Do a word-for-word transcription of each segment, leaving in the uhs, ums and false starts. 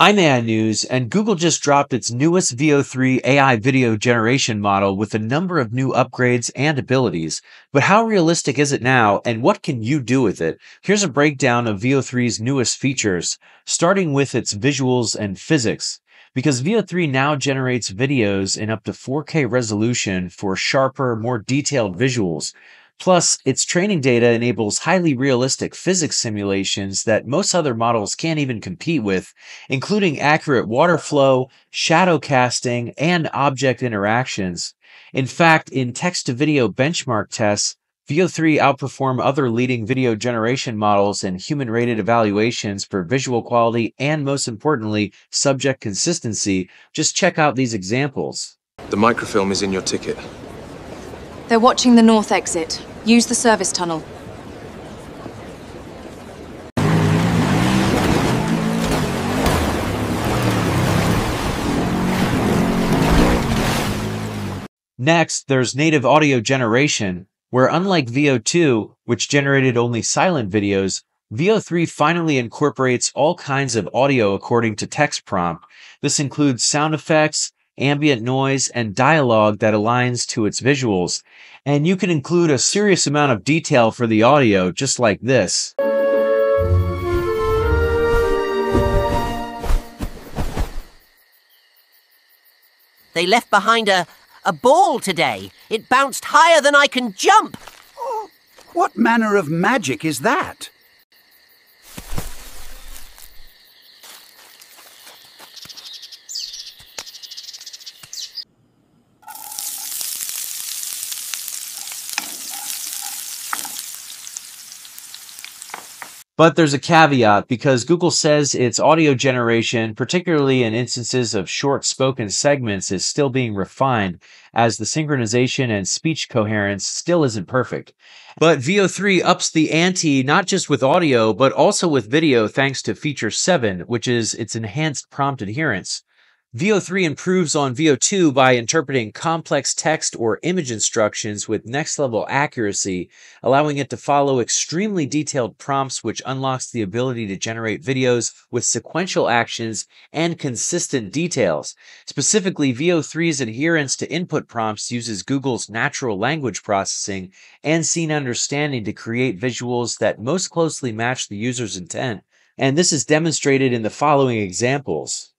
I'm A I News, and Google just dropped its newest Veo three A I video generation model with a number of new upgrades and abilities. But how realistic is it now, and what can you do with it? Here's a breakdown of Veo three's newest features, starting with its visuals and physics. Because Veo three now generates videos in up to four K resolution for sharper, more detailed visuals. Plus, its training data enables highly realistic physics simulations that most other models can't even compete with, including accurate water flow, shadow casting, and object interactions. In fact, in text-to-video benchmark tests, Veo three outperformed other leading video generation models in human-rated evaluations for visual quality and, most importantly, subject consistency. Just check out these examples. The microfilm is in your ticket. They're watching the north exit. Use the service tunnel. Next, there's native audio generation, where unlike Veo two, which generated only silent videos, Veo three finally incorporates all kinds of audio according to text prompt. This includes sound effects, ambient noise, and dialogue that aligns to its visuals. And you can include a serious amount of detail for the audio, just like this. They left behind a, a ball today. It bounced higher than I can jump. Oh, what manner of magic is that? But there's a caveat, because Google says its audio generation, particularly in instances of short spoken segments, is still being refined, as the synchronization and speech coherence still isn't perfect. But Veo three ups the ante not just with audio, but also with video thanks to feature seven, which is its enhanced prompt adherence. Veo three improves on Veo two by interpreting complex text or image instructions with next-level accuracy, allowing it to follow extremely detailed prompts, which unlocks the ability to generate videos with sequential actions and consistent details. Specifically, Veo three's adherence to input prompts uses Google's natural language processing and scene understanding to create visuals that most closely match the user's intent. And this is demonstrated in the following examples.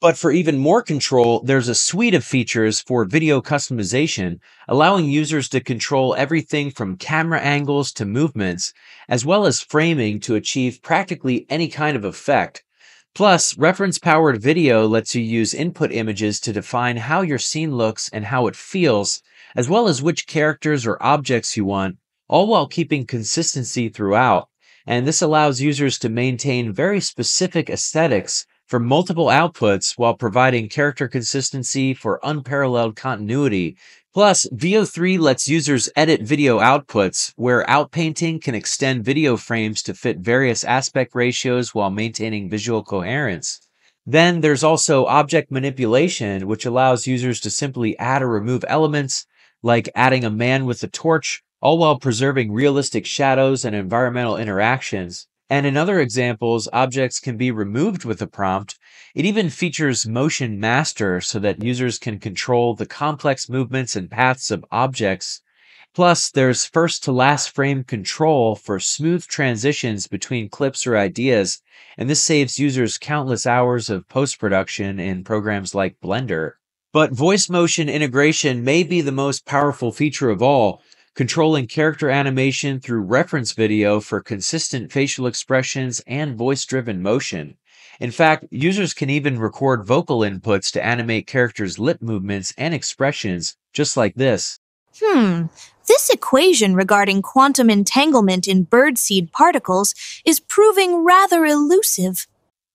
But for even more control, there's a suite of features for video customization, allowing users to control everything from camera angles to movements, as well as framing to achieve practically any kind of effect. Plus, reference-powered video lets you use input images to define how your scene looks and how it feels, as well as which characters or objects you want, all while keeping consistency throughout. And this allows users to maintain very specific aesthetics for multiple outputs while providing character consistency for unparalleled continuity. Plus, Veo three lets users edit video outputs, where outpainting can extend video frames to fit various aspect ratios while maintaining visual coherence. Then there's also object manipulation, which allows users to simply add or remove elements, like adding a man with a torch, all while preserving realistic shadows and environmental interactions. And in other examples, objects can be removed with a prompt. It even features motion master so that users can control the complex movements and paths of objects. Plus, there's first-to-last frame control for smooth transitions between clips or ideas, and this saves users countless hours of post-production in programs like Blender. But voice motion integration may be the most powerful feature of all, controlling character animation through reference video for consistent facial expressions and voice-driven motion. In fact, users can even record vocal inputs to animate characters' lip movements and expressions, just like this. Hmm, this equation regarding quantum entanglement in birdseed particles is proving rather elusive.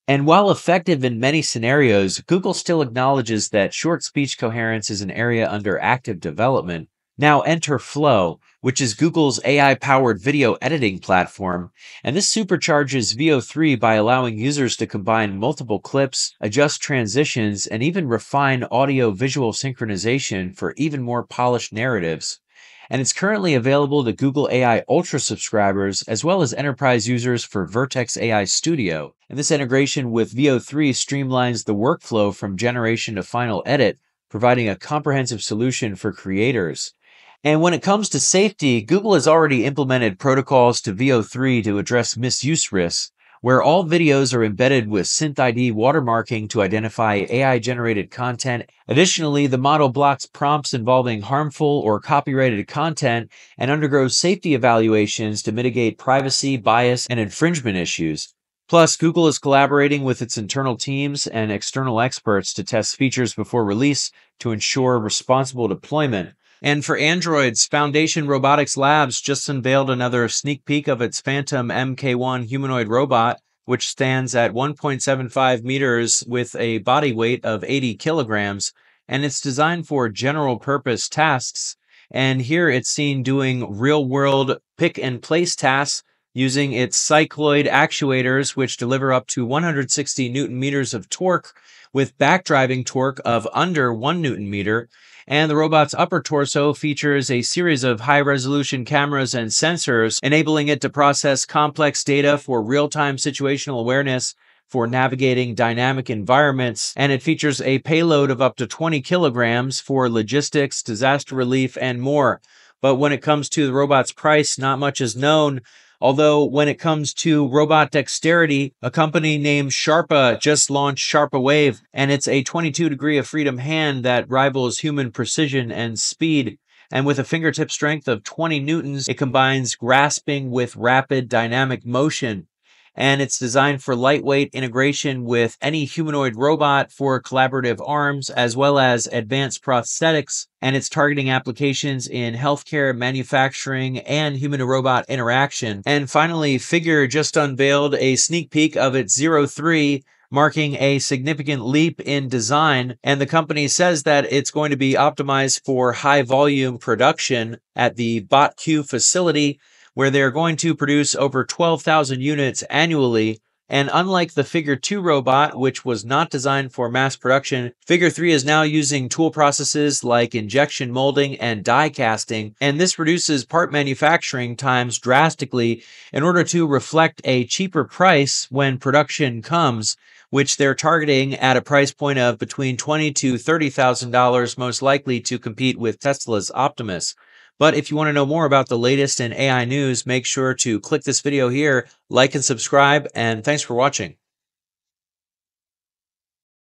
And while effective in many scenarios, Google still acknowledges that short speech coherence is an area under active development. Now enter Flow, which is Google's A I-powered video editing platform, and this supercharges Veo three by allowing users to combine multiple clips, adjust transitions, and even refine audio-visual synchronization for even more polished narratives. And it's currently available to Google A I Ultra subscribers as well as enterprise users for Vertex A I Studio. And this integration with Veo three streamlines the workflow from generation to final edit, providing a comprehensive solution for creators. And when it comes to safety, Google has already implemented protocols to Veo three to address misuse risks, where all videos are embedded with SynthID watermarking to identify A I-generated content. Additionally, the model blocks prompts involving harmful or copyrighted content and undergoes safety evaluations to mitigate privacy, bias, and infringement issues. Plus, Google is collaborating with its internal teams and external experts to test features before release to ensure responsible deployment. And for Androids, Foundation Robotics Labs just unveiled another sneak peek of its Phantom M K one humanoid robot, which stands at one point seven five meters with a body weight of eighty kilograms, and it's designed for general-purpose tasks. And here it's seen doing real-world pick-and-place tasks using its cycloid actuators, which deliver up to one hundred sixty newton meters of torque with backdriving torque of under one newton meter. And the robot's upper torso features a series of high-resolution cameras and sensors, enabling it to process complex data for real-time situational awareness for navigating dynamic environments. And it features a payload of up to twenty kilograms for logistics, disaster relief, and more. But when it comes to the robot's price, not much is known. Although when it comes to robot dexterity, a company named Sharpa just launched Sharpa Wave, and it's a twenty-two degree of freedom hand that rivals human precision and speed. And with a fingertip strength of twenty newtons, it combines grasping with rapid dynamic motion. And it's designed for lightweight integration with any humanoid robot for collaborative arms, as well as advanced prosthetics. And it's targeting applications in healthcare, manufacturing, and human-to-robot interaction. And finally, Figure just unveiled a sneak peek of its Veo three, marking a significant leap in design. And the company says that it's going to be optimized for high-volume production at the BotQ facility, where they're going to produce over twelve thousand units annually. And unlike the Figure two robot, which was not designed for mass production, Figure three is now using tool processes like injection molding and die casting, and this reduces part manufacturing times drastically in order to reflect a cheaper price when production comes, which they're targeting at a price point of between twenty thousand to thirty thousand dollars, most likely to compete with Tesla's Optimus. But if you want to know more about the latest in A I news, make sure to click this video here, like and subscribe, and thanks for watching.